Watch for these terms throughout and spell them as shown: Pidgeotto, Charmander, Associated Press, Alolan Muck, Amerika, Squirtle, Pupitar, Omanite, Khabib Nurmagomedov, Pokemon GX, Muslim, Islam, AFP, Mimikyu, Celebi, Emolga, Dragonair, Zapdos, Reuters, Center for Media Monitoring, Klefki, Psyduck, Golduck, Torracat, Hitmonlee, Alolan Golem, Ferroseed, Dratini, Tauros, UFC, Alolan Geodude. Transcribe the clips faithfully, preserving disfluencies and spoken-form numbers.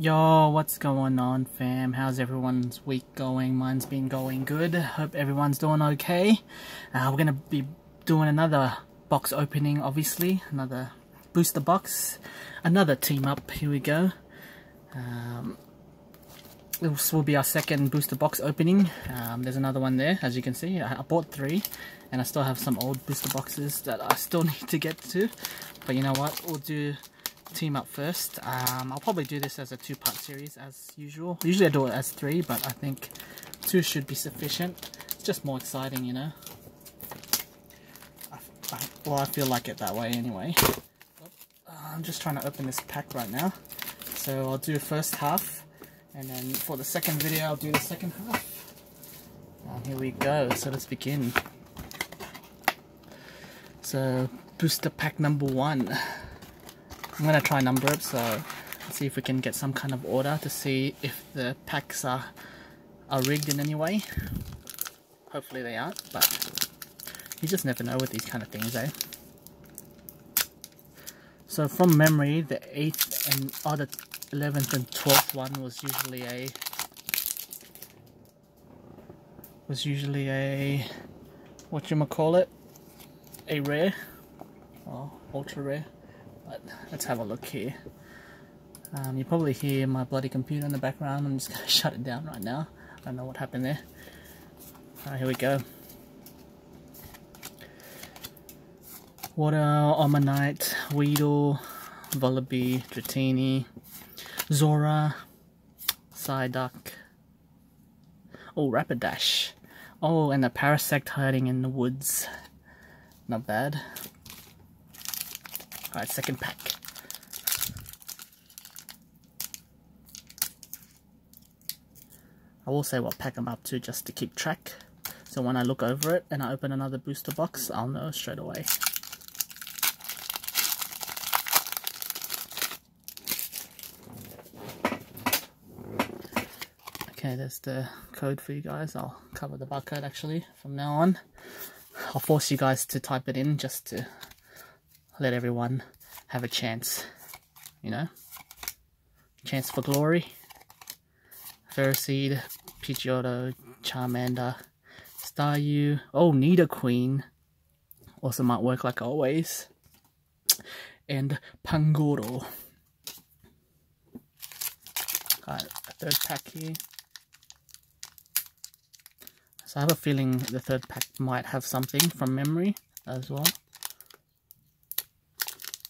Yo, what's going on, fam? How's everyone's week going? Mine's been going good. Hope everyone's doing okay. Uh, we're going to be doing another box opening, obviously. Another booster box. Another team up. Here we go. Um, this will be our second booster box opening. Um, there's another one there, as you can see. I, I bought three, and I still have some old booster boxes that I still need to get to. But you know what? We'll do team up first. um, I'll probably do this as a two-part series as usual. Usually I do it as three, but I think two should be sufficient. It's just more exciting, you know. I, I, well, I feel like it that way anyway. uh, I'm just trying to open this pack right now, so I'll do first half, and then for the second video I'll do the second half. And here we go, so let's begin. So booster pack number one. I'm going to try number it, so let's see if we can get some kind of order to see if the packs are, are rigged in any way. Hopefully they aren't, but you just never know with these kind of things, eh? So from memory, the eighth and oh, the eleventh and twelfth one was usually a... was usually a... whatchamacallit? A rare, or ultra rare. But let's have a look here. Um, you probably hear my bloody computer in the background. I'm just going to shut it down right now. I don't know what happened there. Alright, here we go. Water, Omanite, Weedle, Vullaby, Dratini, Zora, Psyduck. Oh, Rapidash. Oh, and the Parasect hiding in the woods. Not bad. Alright, second pack. I will say what pack I'm up to just to keep track, so when I look over it and I open another booster box, I'll know straight away. Okay, there's the code for you guys. I'll cover the barcode actually from now on. I'll force you guys to type it in just to let everyone have a chance, you know? Chance for glory. Ferroseed, Pidgeotto, Charmander, Staryu. Oh, Nidoqueen. Also might work like always. And Pangoro. Alright, third pack here. So I have a feeling the third pack might have something from memory as well.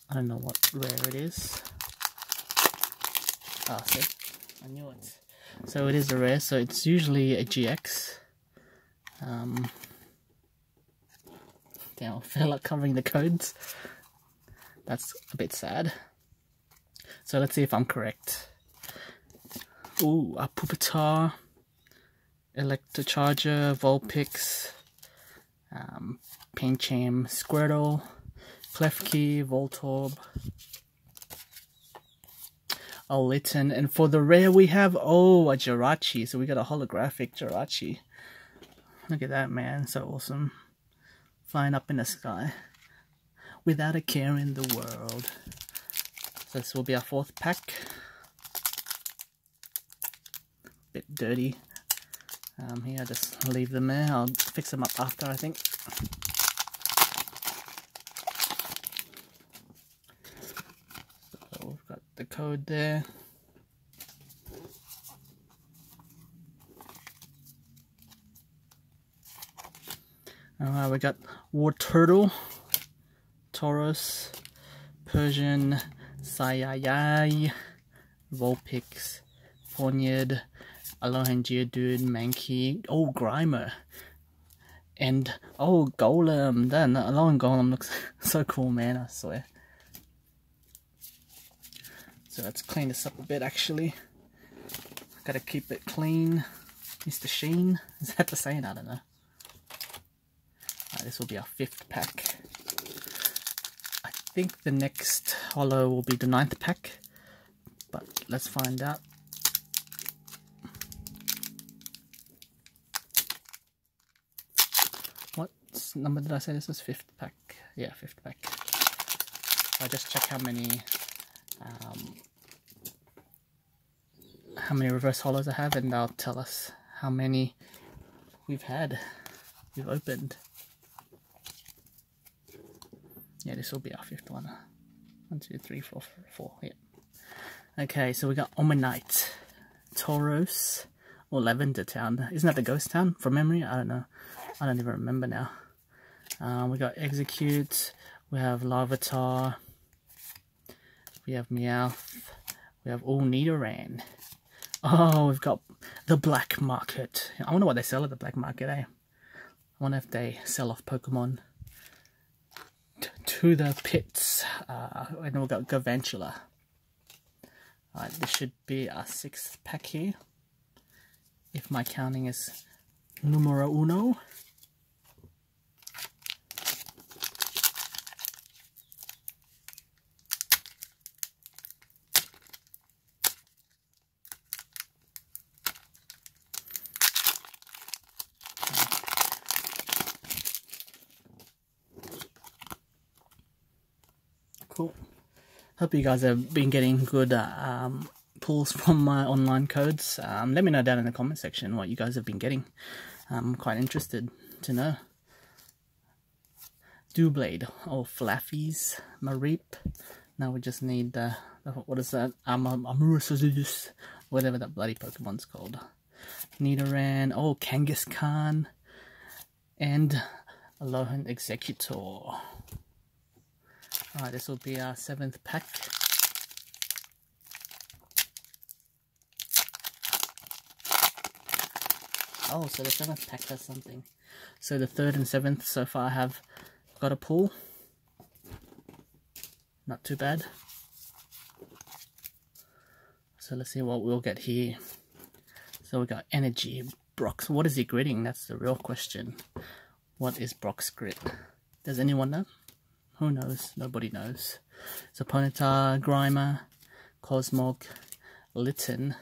I don't know what rare it is. Ah, see? I knew it. So it is a rare, so it's usually a G X. Um, damn, I feel like covering the codes. That's a bit sad. So let's see if I'm correct. Ooh, a Pupitar, Electrocharger, Vulpix, um, Pancham, Squirtle, Klefki, Voltorb, a Litten, and for the rare we have, oh, a Jirachi. So we got a holographic Jirachi. Look at that, man, so awesome. Flying up in the sky without a care in the world. So this will be our fourth pack. Bit dirty. Um, here, I'll just leave them there. I'll fix them up after, I think. The code there. Alright, we got War Turtle, Tauros, Persian, Saiyai, Vulpix, Ponyard, Alolan Geodude, Mankey, oh, Grimer, and oh, Golem. That Alolan Golem looks so cool, man, I swear. So let's clean this up a bit actually. Gotta keep it clean. Mister Sheen? Is that the saying? I don't know. Alright, this will be our fifth pack. I think the next holo will be the ninth pack, but let's find out. What number did I say this was? Fifth pack. Yeah, fifth pack. I'll just check how many Um, how many reverse holos I have, and they'll tell us how many we've had, we've opened. Yeah, this will be our fifth one. One, two, three, four, four, four. Yep. Yeah. Okay, so we got Omanite, Tauros, or Lavender Town. Isn't that the ghost town from memory? I don't know. I don't even remember now. Um, we got Execute. We have Larvitar. We have Meowth. We have all Nidoran. Oh, we've got the Black Market. I wonder what they sell at the Black Market, eh? I wonder if they sell off Pokemon to the pits. Uh, and we've got Galvantula. Alright, this should be our sixth pack here, if my counting is numero uno. Cool. Hope you guys have been getting good uh, um, pulls from my online codes. Um, let me know down in the comment section what you guys have been getting. I'm quite interested to know. Dewblade, oh, Flaffies, Mareep. Now we just need uh, what is that? Um, Amurusus, whatever that bloody Pokemon's called. Nidoran, oh, Kangaskhan, and Alolan Exeggutor. Alright, this will be our seventh pack. Oh, so the seventh pack does something. So the third and seventh so far have got a pull. Not too bad. So let's see what we'll get here. So we got Energy, Brox. What is he gritting? That's the real question. What is Brox grit? Does anyone know? Who knows? Nobody knows. So Ponyta, Grimer, Cosmog, Litten.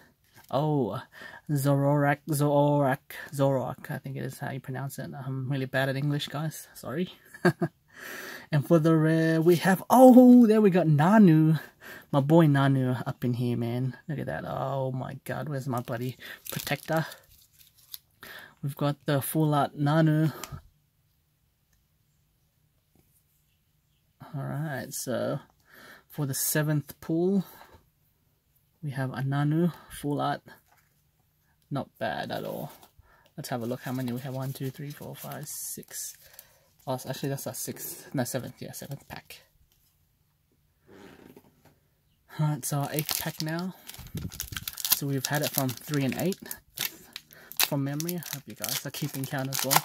Oh, Zoroark, Zoroark, Zoroark, I think it is how you pronounce it. I'm really bad at English, guys. Sorry. And for the rare, we have, oh, there we got Nanu. My boy Nanu up in here, man. Look at that. Oh my god, where's my bloody protector? We've got the full art Nanu. Alright, so for the seventh pull, we have a Nanu, full art. Not bad at all. Let's have a look how many we have. One, two, three, four, five, six. Oh, actually, that's our sixth. No, seventh. Yeah, seventh pack. Alright, so our eighth pack now. So we've had it from three and eight from memory. I hope you guys are keeping count as well.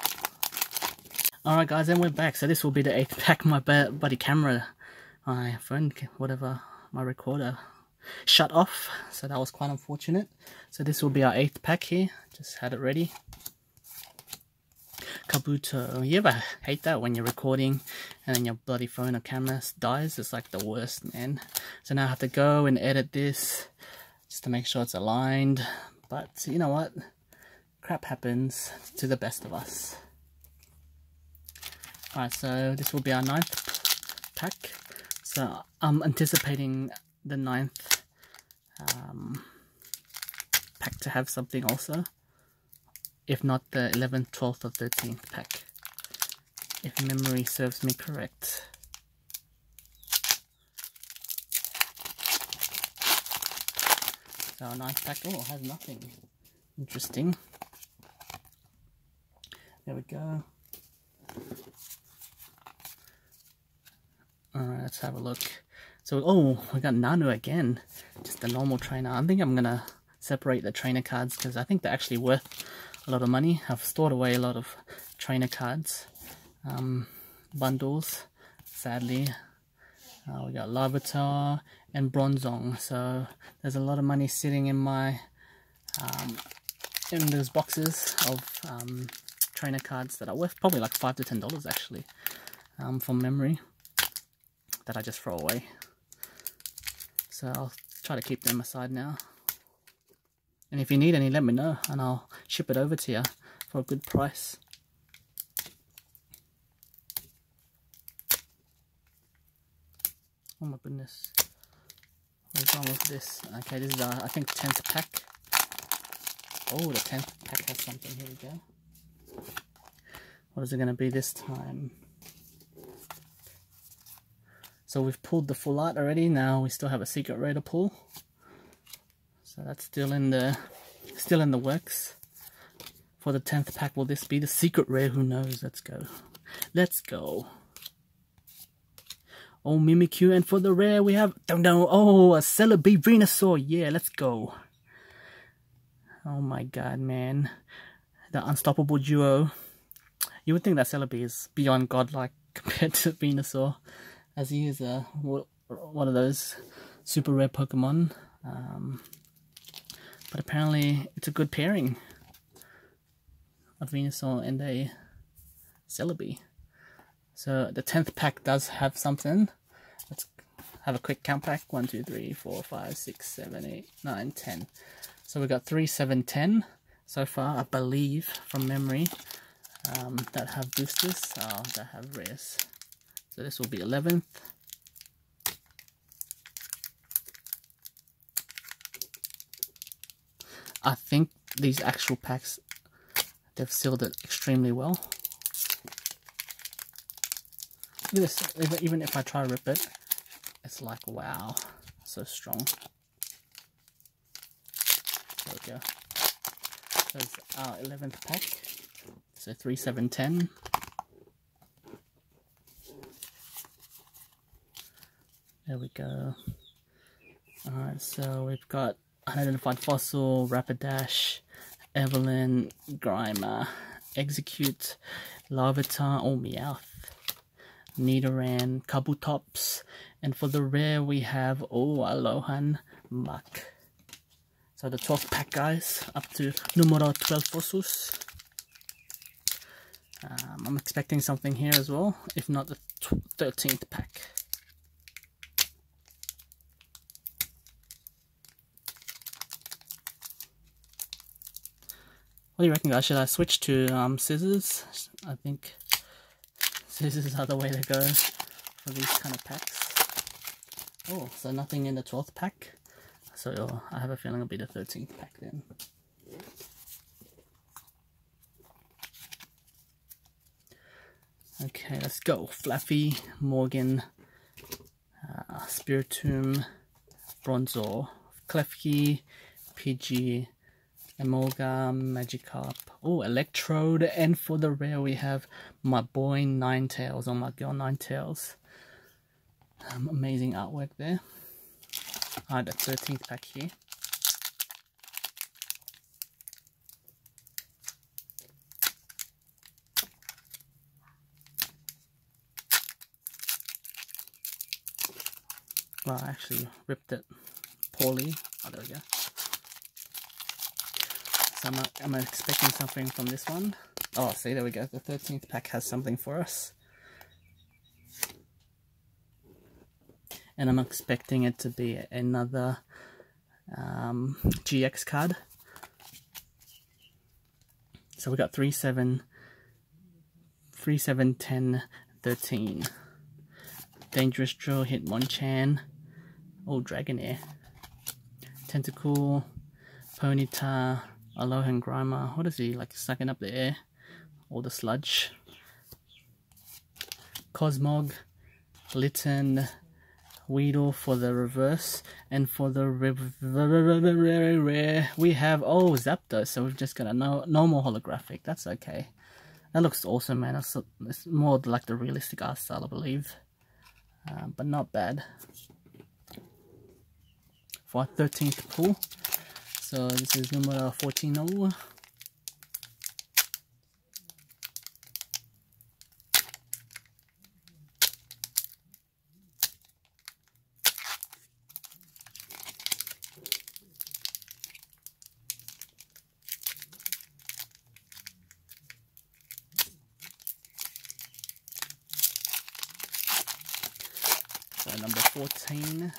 Alright guys, and we're back, so this will be the eighth pack. My buddy camera, my phone, whatever, my recorder shut off, so that was quite unfortunate. So this will be our eighth pack here, just had it ready. Kabuto, you ever hate that when you're recording and then your bloody phone or camera dies? It's like the worst, man. So now I have to go and edit this, just to make sure it's aligned, but you know what, crap happens to the best of us. Alright, so this will be our ninth pack. So I'm anticipating the ninth um, pack to have something also. If not the eleventh, twelfth or thirteenth pack. If memory serves me correct. So our ninth pack, oh, it has nothing. Interesting. There we go. Alright, let's have a look. So, oh, we got Nanu again. Just the normal trainer. I think I'm going to separate the trainer cards because I think they're actually worth a lot of money. I've stored away a lot of trainer cards. Um, bundles, sadly. Uh, we got Larvitar and Bronzong. So, there's a lot of money sitting in my... Um, in those boxes of um, trainer cards that are worth probably like five to ten dollars actually. Um, from memory. That I just throw away. So I'll try to keep them aside now. And if you need any, let me know and I'll ship it over to you for a good price. Oh my goodness. What's wrong with this? Okay, this is our, I think, tenth pack. Oh, the tenth pack has something. Here we go. What is it going to be this time? So we've pulled the full art already. Now we still have a secret rare to pull. So that's still in the still in the works. For the tenth pack, will this be the secret rare? Who knows? Let's go. Let's go. Oh, Mimikyu, and for the rare we have, don't know, oh, a Celebi Venusaur, yeah, let's go. Oh my god, man. The unstoppable duo. You would think that Celebi is beyond godlike compared to Venusaur, as he is a, one of those super rare Pokemon. Um, but apparently it's a good pairing. A Venusaur and a Celebi. So the tenth pack does have something. Let's have a quick count back. one, two, three, four, five, six, seven, eight, nine, ten. So we've got three, seven, ten so far, I believe, from memory, um, that have boosters, oh, that have rares. So this will be eleventh. I think these actual packs, they've sealed it extremely well. Look at this, even if I try to rip it, it's like, wow, so strong. There we go. That's our eleventh pack. So three, seven, ten. There we go. Alright, so we've got Unidentified Fossil, Rapidash, Evelyn, Grimer, Execute, Larvitar, oh, Meowth, Nidoran, Kabutops, and for the rare we have, oh, Alolan Muck. So the twelfth pack, guys, up to numero twelve fossils. Um, I'm expecting something here as well, if not the thirteenth pack. What do you reckon, guys? Should I switch to um, scissors? I think scissors are the way to go for these kind of packs. Oh, so nothing in the twelfth pack. So I have a feeling it'll be the thirteenth pack then. Okay, let's go. Fluffy, Morgan, uh, Spiritomb, Bronzor, Klefki, Pidgey, Emolga, Magikarp, oh, Electrode, and for the rare we have my boy Ninetales, or my girl Ninetales. Um, amazing artwork there. Alright, the thirteenth pack here. Well, I actually ripped it poorly. Oh, there we go. So I'm, I'm expecting something from this one. Oh, see, there we go. The thirteenth pack has something for us. And I'm expecting it to be another um, G X card. So we got three, seven, three, seven, ten, thirteen. Dangerous Drill, Hitmonchan. Oh, Dragonair. Tentacool, Ponyta, Alolan Grimer. What is he, like sucking up the air? All the sludge. Cosmog, Litten, Weedle for the reverse, and for the very rare we have, oh, Zapdos. So we've just got a no normal holographic. That's okay. That looks awesome, man. That's, it's more like the realistic art style, I believe, uh, but not bad for our thirteenth pull. So this is numero fourteen. Oh, number fourteen,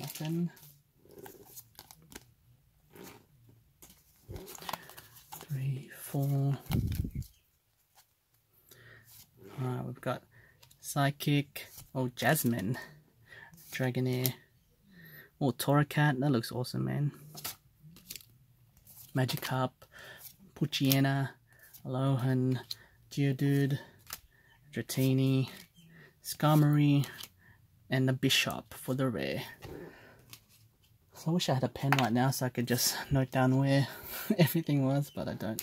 nothing. Three, four. Alright, we've got Psychic, oh, Jasmine, Dragonair, oh, Torracat, that looks awesome, man. Magikarp, Poochyena, Alolan Geodude, Dratini, Skarmory, and the Bishop for the rare. So I wish I had a pen right now so I could just note down where everything was, but I don't.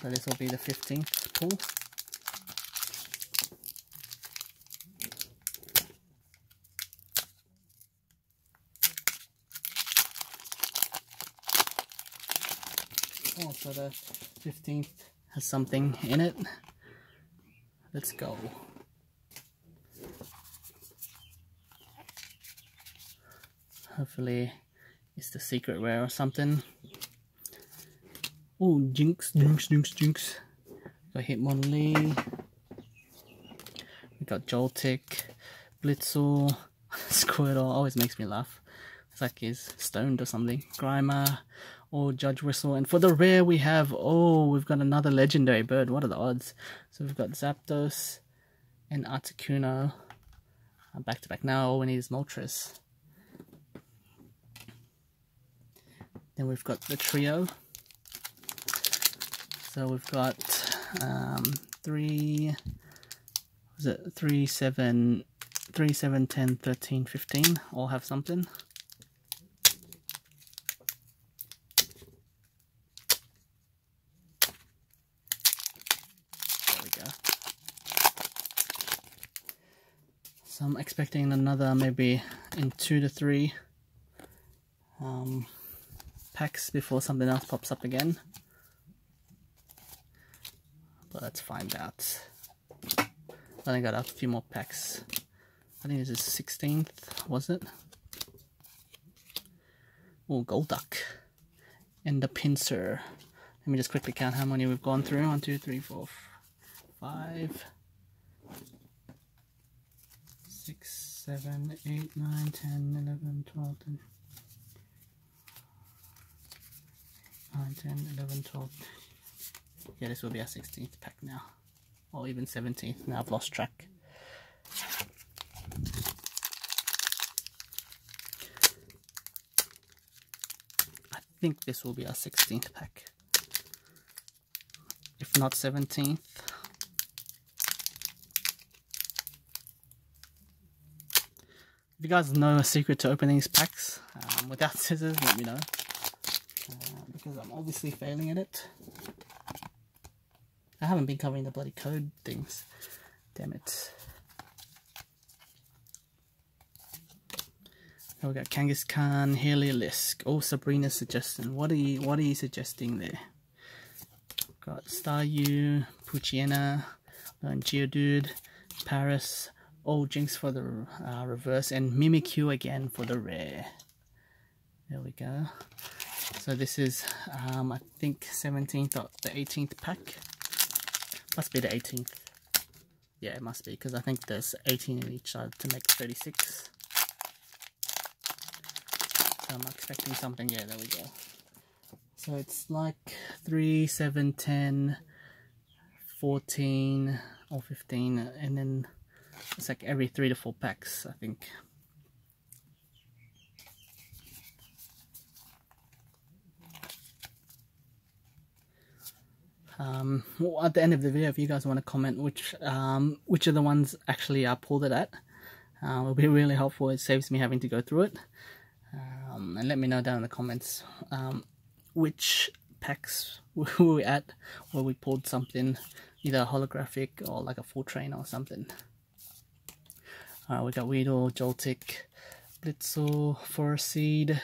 So this will be the fifteenth pull. Oh, so the fifteenth has something in it. Let's go. Hopefully it's the secret rare or something. Oh, Jinx, Jinx, Jinx, Jinx. We got Hitmonlee. We got Joltik, Blitzle, Squirtle. Always makes me laugh. It's like he's stoned or something. Grimer, or Judge Whistle. And for the rare we have, oh, we've got another legendary bird. What are the odds? So we've got Zapdos and Articuno. I'm back to back now. All we need is Moltres. Then we've got the trio. So we've got um, three, was it three, seven, three, seven, ten, thirteen, fifteen. All have something. There we go. So I'm expecting another maybe in two to three. Um, packs before something else pops up again. But let's find out. Then I got a few more packs. I think this is sixteenth, was it? Oh, Golduck. And the pincer. Let me just quickly count how many we've gone through. One, two, three, four, five, six, seven, eight, nine, ten, eleven, twelve, ten. nine, ten, eleven, twelve. Yeah, this will be our sixteenth pack now. Or even seventeenth. Now I've lost track. I think this will be our sixteenth pack. If not seventeenth. If you guys know a secret to opening these packs, um, without scissors, let me know. Because I'm obviously failing at it. I haven't been covering the bloody code things. Damn it. So we got Kangaskhan, Heliolisk. Oh, Sabrina's suggestion. What are you what are you suggesting there? Got Staryu, Poochyena, Geodude, Paris, oh, Jinx for the uh, reverse, and Mimikyu again for the rare. There we go. So this is, um, I think, seventeenth or the eighteenth pack. Must be the eighteenth. Yeah, it must be, because I think there's eighteen in each side to make thirty-six. So I'm expecting something. Yeah, there we go. So it's like three, seven, ten, fourteen, or fifteen. And then it's like every three to four packs, I think. Um, well, at the end of the video, if you guys want to comment which um, which of the ones actually I pulled it at, uh, it'll be really helpful. It saves me having to go through it. Um, and let me know down in the comments um, which packs were we at where we pulled something, either a holographic or like a full train or something. Alright, we got Weedle, Joltik, Blitzle, Forest Seed.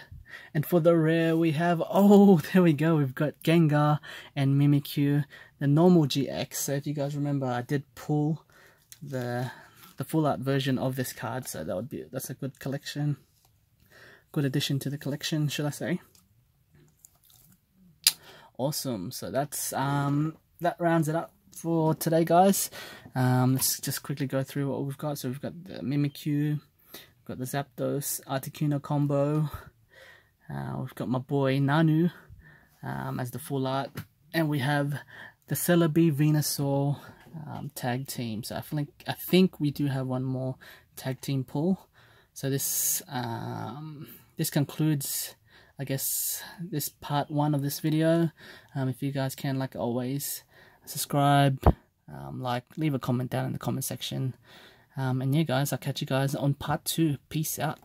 And for the rare we have, oh, there we go, we've got Gengar and Mimikyu, the normal G X. So if you guys remember, I did pull the the full art version of this card, so that would be that's a good collection, good addition to the collection, should I say. Awesome. So that's um that rounds it up for today, guys. Um let's just quickly go through what we've got. So we've got the Mimikyu, we've got the Zapdos Articuno combo. Uh, we've got my boy Nanu um, as the full art, and we have the Celebi Venusaur um, tag team. So I think I think we do have one more tag team pull. So this um, this concludes I guess, this part one of this video. Um, if you guys can, like always, subscribe, um, like, leave a comment down in the comment section. Um, and yeah, guys, I'll catch you guys on part two. Peace out.